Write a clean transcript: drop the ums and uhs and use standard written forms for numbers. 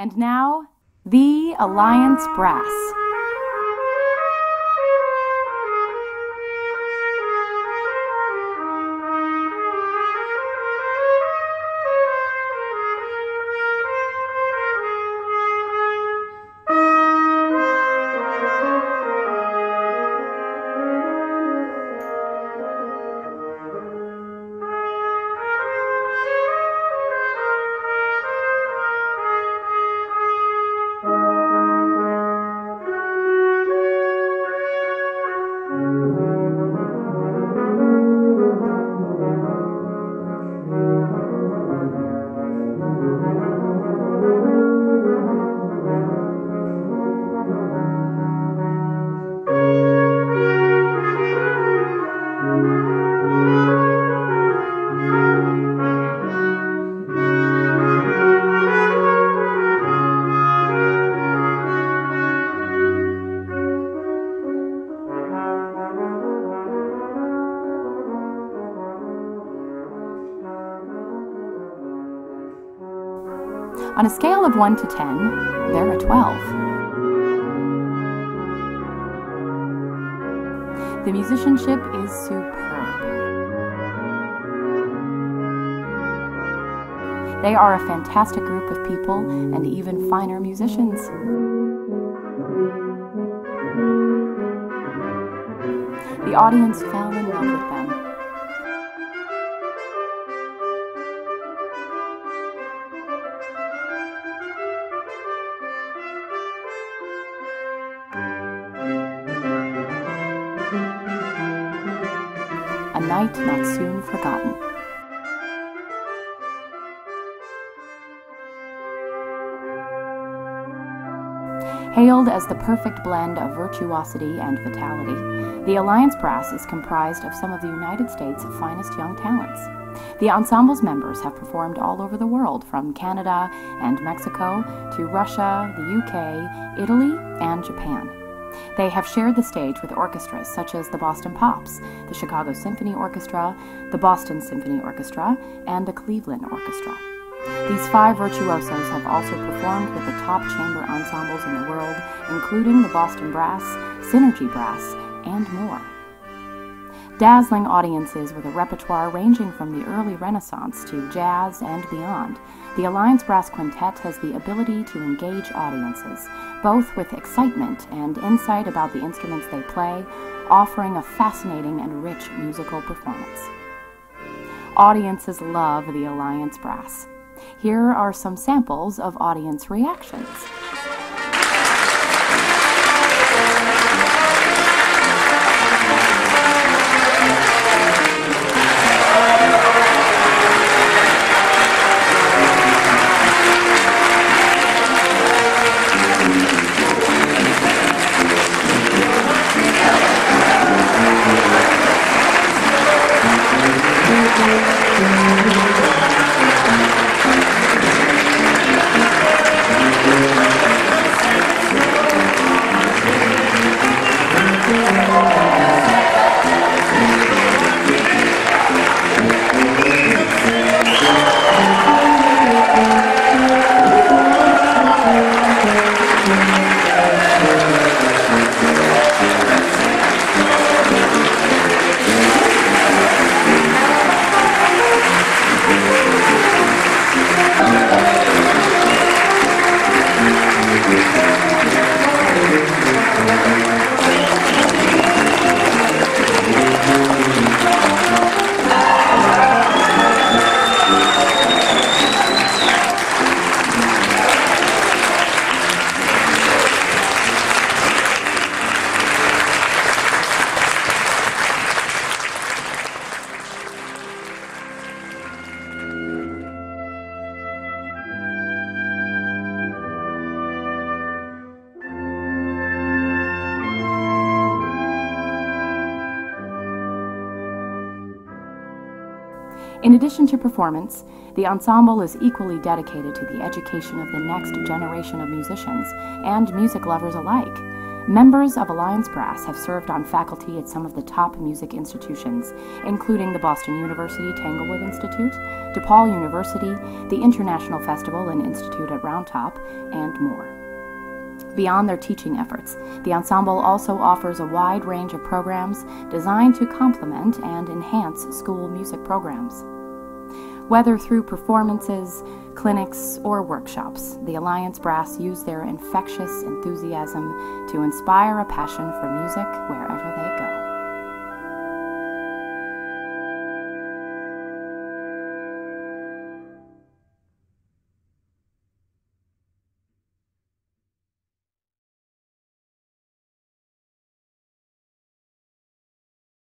And now, the Alliance Brass. On a scale of 1 to 10, they're a 12. The musicianship is superb. They are a fantastic group of people and even finer musicians. The audience fell in love with them. A night not soon forgotten. Hailed as the perfect blend of virtuosity and vitality, the Alliance Brass is comprised of some of the United States' finest young talents. The ensemble's members have performed all over the world, from Canada and Mexico to Russia, the UK, Italy, and Japan. They have shared the stage with orchestras such as the Boston Pops, the Chicago Symphony Orchestra, the Boston Symphony Orchestra, and the Cleveland Orchestra. These 5 virtuosos have also performed with the top chamber ensembles in the world, including the Boston Brass, Synergy Brass, and more. Dazzling audiences with a repertoire ranging from the early Renaissance to jazz and beyond, the Alliance Brass Quintet has the ability to engage audiences, both with excitement and insight about the instruments they play, offering a fascinating and rich musical performance. Audiences love the Alliance Brass. Here are some samples of audience reactions. In addition to performance, the ensemble is equally dedicated to the education of the next generation of musicians and music lovers alike. Members of Alliance Brass have served on faculty at some of the top music institutions, including the Boston University Tanglewood Institute, DePaul University, the International Festival and Institute at Round Top, and more. Beyond their teaching efforts, the ensemble also offers a wide range of programs designed to complement and enhance school music programs. Whether through performances, clinics, or workshops, the Alliance Brass use their infectious enthusiasm to inspire a passion for music wherever they go.